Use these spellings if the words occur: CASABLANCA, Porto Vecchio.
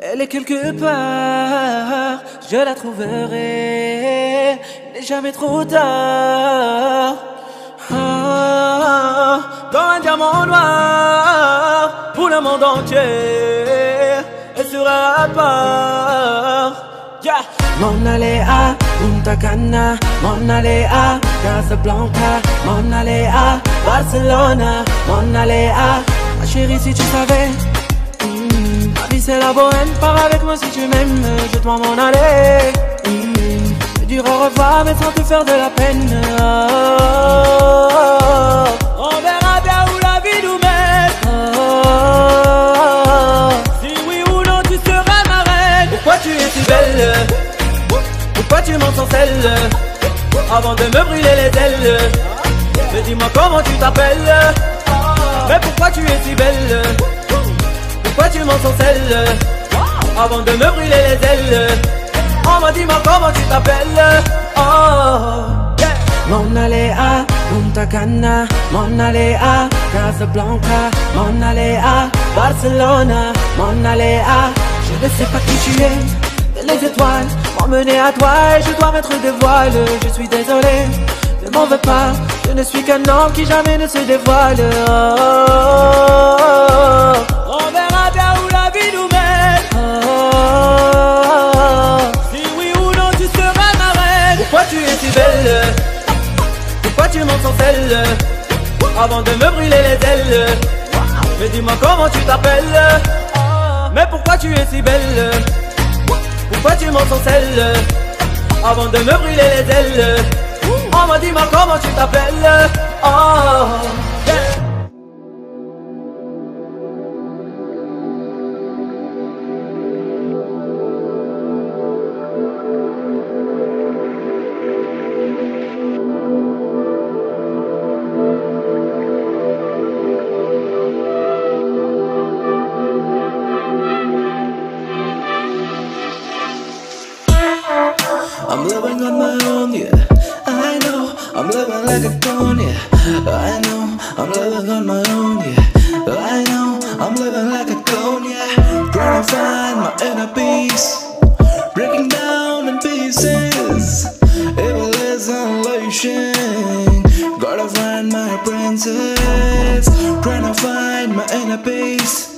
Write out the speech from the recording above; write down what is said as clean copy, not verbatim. Elle est quelque part, je la trouverai, il n'est jamais trop tard. Dans un diamant noir, pour le monde entier, elle sera à part. M'en aller à Punta Cana, m'en aller à Casablanca, m'en aller à Barcelona, m'en aller à... Ma chérie, si tu savais, ma vie c'est la bohème, pars avec moi si tu m'aimes, je dois m'en aller. C'est dur au revoir mais sans te faire de la peine. On verra bien où la vie nous mène. Si oui ou non tu seras ma reine. Pourquoi tu es si belle? Pourquoi tu m'ensorcelles avant de me brûler les ailes? Mais dis-moi comment tu t'appelles? Mais pourquoi tu es si belle? Pourquoi tu m'ensorcelles avant de me brûler les ailes? On m'a dit, comment tu t'appelles? Oh yeah. M'en aller à Punta Cana, m'en aller à Casablanca, m'en aller à Barcelona, m'en aller à... Je ne sais pas qui tu es, les étoiles m'emmener à toi et je dois mettre des voiles. Je suis désolé, ne m'en veux pas, je ne suis qu'un homme qui jamais ne se dévoile. On verra bien où la vie nous mène. Si oui ou non tu seras ma reine. Pourquoi tu es si belle? Pourquoi tu m'ensorcelles avant de me brûler les ailes? Mais dis-moi comment tu t'appelles? Mais pourquoi tu es si belle? Pourquoi tu m'ensorcelles avant de me brûler les ailes? On m'a dit, comment tu t'appelles? Oh yeah. I'm living on my own, yeah, I know. I'm living like a clown, yeah, I know. I'm living on my own, yeah, I know. I'm living like a clown, yeah. Trying to find my inner peace, breaking down in pieces. Evil is unleashing, gotta find my princess. Trying to find my inner peace.